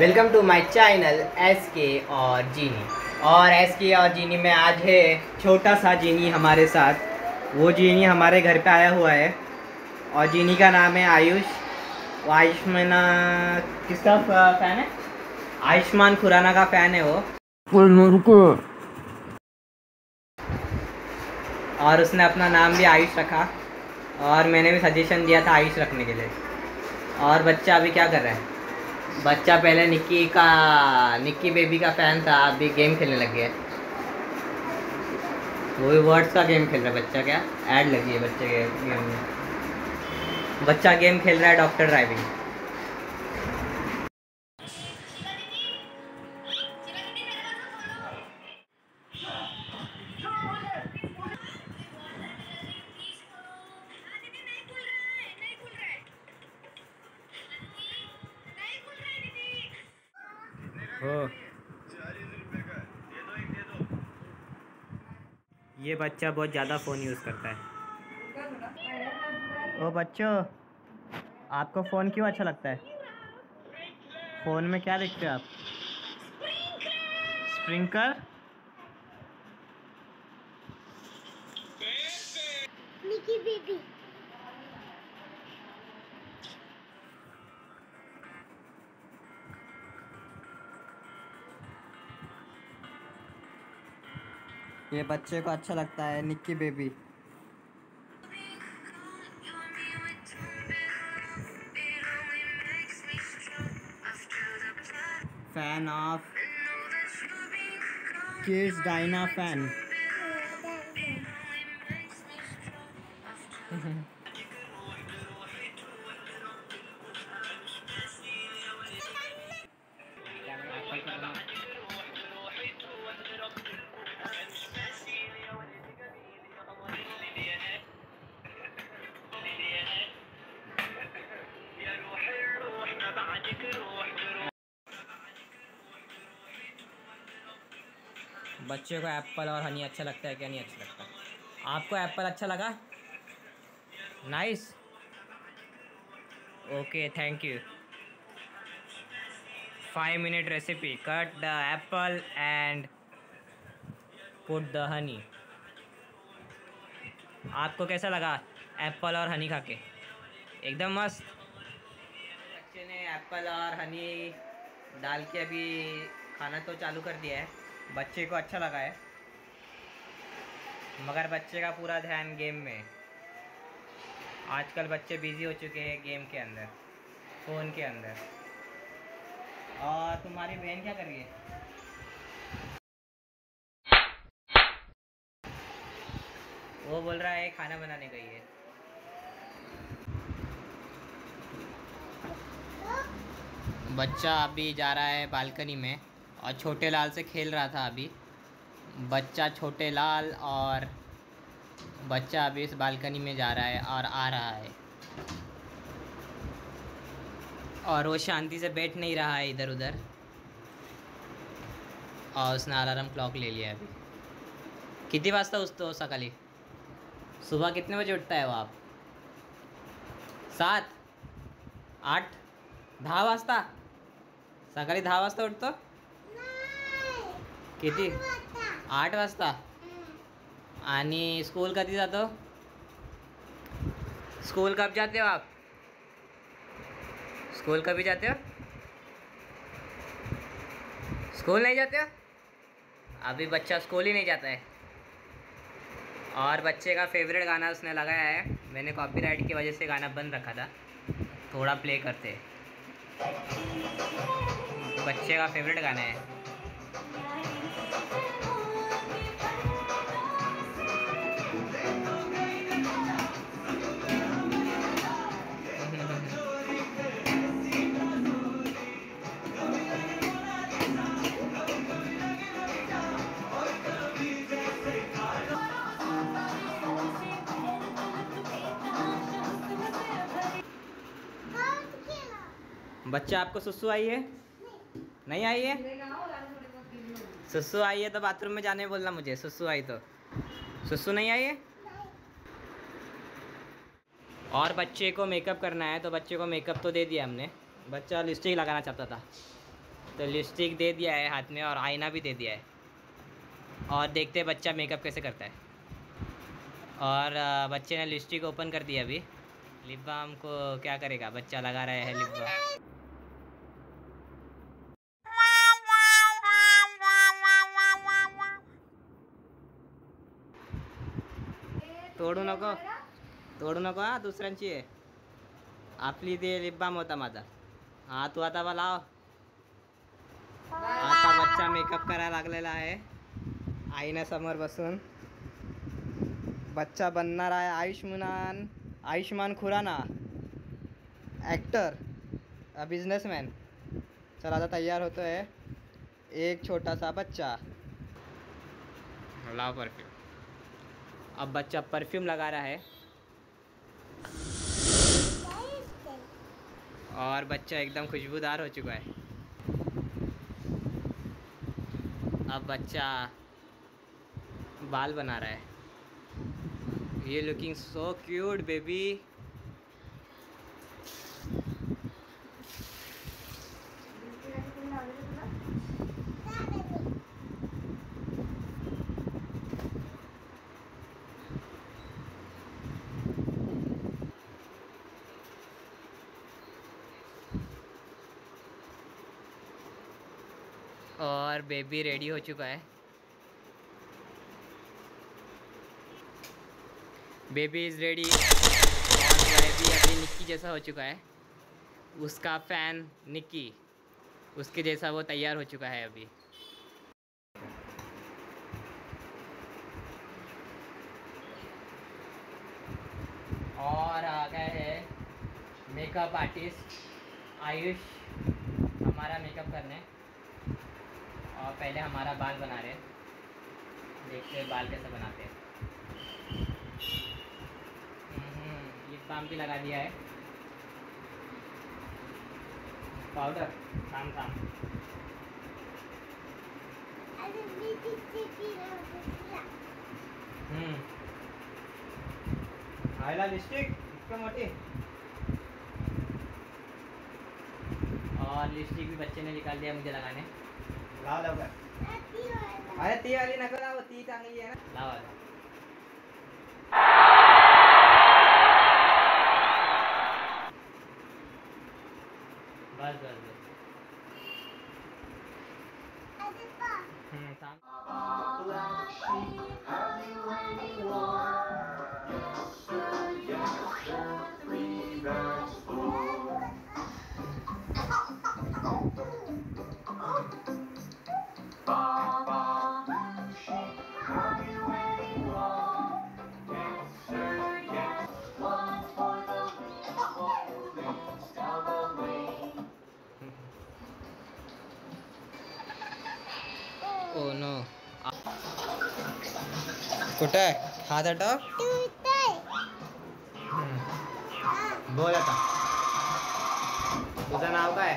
Welcome to my channel S के और जीनी में आज है छोटा सा जीनी हमारे साथ। वो जीनी हमारे घर पे आया हुआ है और जीनी का नाम है आयुष। आयुष्मान किसका फ़ैन है? आयुष्मान खुराना का फ़ैन है वो, और उसने अपना नाम भी आयुष रखा और मैंने भी सजेशन दिया था आयुष रखने के लिए। और बच्चा अभी क्या कर रहा है? बच्चा पहले निक्की बेबी का फ़ैन था, अभी गेम खेलने लग गया। वो भी वर्ड्स का गेम खेल रहा है बच्चा। क्या ऐड लगी है बच्चे के गेम में? बच्चा गेम खेल रहा है डॉक्टर ड्राइविंग। ये बच्चा बहुत ज़्यादा फ़ोन यूज़ करता है। ओ बच्चों, आपको फ़ोन क्यों अच्छा लगता है? फ़ोन में क्या देखते हो आप? स्प्रिंकलर। Nikki baby. ये बच्चे को अच्छा लगता है Nikki baby. Fan of kids Diana fan. बच्चे को एप्पल और हनी अच्छा लगता है क्या? नहीं अच्छा लगता। आपको एप्पल अच्छा लगा? Nice, okay, thank you. 5 minute recipe. Cut the apple and put the honey. आपको कैसा लगा एप्पल और हनी खा के? एकदम मस्त। बच्चे ने एप्पल और हनी डाल के अभी खाना तो चालू कर दिया है। बच्चे को अच्छा लगा है, मगर बच्चे का पूरा ध्यान गेम में। आजकल बच्चे बिजी हो चुके हैं गेम के अंदर, फ़ोन के अंदर। और तुम्हारी बहन क्या कर रही है? वो बोल रहा है खाना बनाने गई है। बच्चा अभी जा रहा है बालकनी में और छोटे लाल से खेल रहा था अभी बच्चा। छोटे लाल और बच्चा अभी इस बालकनी में जा रहा है और आ रहा है, और वो शांति से बैठ नहीं रहा है इधर उधर। और उसने अलार्म क्लॉक ले लिया अभी। कितनी वाजता उठते सकाली? सुबह कितने बजे उठता है वो आप? 7, 8, 10 वाजता? सकाली 10 वाजता उठतो? किती? 8 वाजता. आणि स्कूल कधी जातो? स्कूल कब जाते हो आप? स्कूल कभी जाते हो? स्कूल नहीं जाते हो? अभी बच्चा स्कूल ही नहीं जाता है। और बच्चे का फेवरेट गाना उसने लगाया है। मैंने कॉपीराइट की वजह से गाना बंद रखा था। थोड़ा प्ले करते हैं। बच्चे का फेवरेट गाना है। बच्चा आपको सुसु आई है? नहीं आई है? सुसु आई है तो बाथरूम में जाने बोलना मुझे। सुसु आई तो। सुसु नहीं आई है? और बच्चे को मेकअप करना है तो बच्चे को मेकअप तो दे दिया हमने। बच्चा लिपस्टिक लगाना चाहता था तो लिपस्टिक दे दिया है हाथ में और आईना भी दे दिया है, और देखते हैं बच्चा मेकअप कैसे करता है। और बच्चे ने लिपस्टिक ओपन कर दिया। अभी लिप बाम को क्या करेगा, बच्चा लगा रहा है लिप बाम। तोडू नको हां, दुसऱ्यांची आहे आपली। दे लिप बाम होता माझा। हां तू आता बा लाव। आता बच्चा मेकअप करायला लागलेला आहे आईनासमोर बसून। बच्चा बनणार आहे आयुष्मान खुराना, ॲक्टर, बिझनेसमॅन। चला आता तयार होतो आहे एक छोटासा बच्चा। लाव परफ्यूम। अब बच्चा परफ्यूम लगा रहा है और बच्चा एकदम खुशबूदार हो चुका है। अब बच्चा बाल बना रहा है। ये लुकिंग सो क्यूट बेबी। और बेबी रेडी हो चुका है। Baby is ready. और बेबी अभी निक्की जैसा हो चुका है, उसका फैन निक्की, उसके जैसा वो तैयार हो चुका है अभी। और आ गए हैं मेकअप आर्टिस्ट आयुष हमारा मेकअप करने। और पहले हमारा बाल बना रहे हैं, देखते हैं बाल कैसे बनाते हैं। लिप बाम भी लगा दिया है, पाउडर काम। आयला लिपस्टिक इतनी मोटी। और लिपस्टिक भी बच्चे ने निकाल दिया मुझे लगाने। लाव लाव कर। अरे ती वाली नको लाव, ती चांगली आहे ना। लाव लाव। बस बस बस। Oh no. कुठे हात हटव। बोल आता, तुझं नाव काय?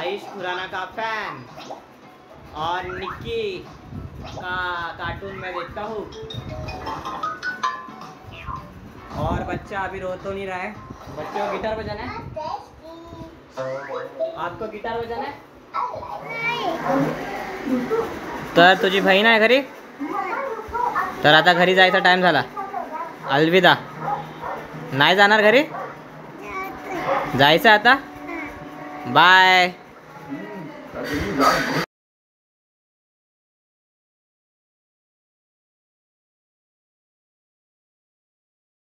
आयुष खुराना का फैन और निक्की का कार्टून मैं देखता हूँ। और बच्चा अभी रो तो नहीं रहा है। बच्चे को गिटार बजाना है, आपको गिटार बजाना है। तर तुझी बहीण नाही घरी, तर आता घरी जायचा टाइम झाला। अलविदा। नाही जाणार घरी, जायचं आता। बाय।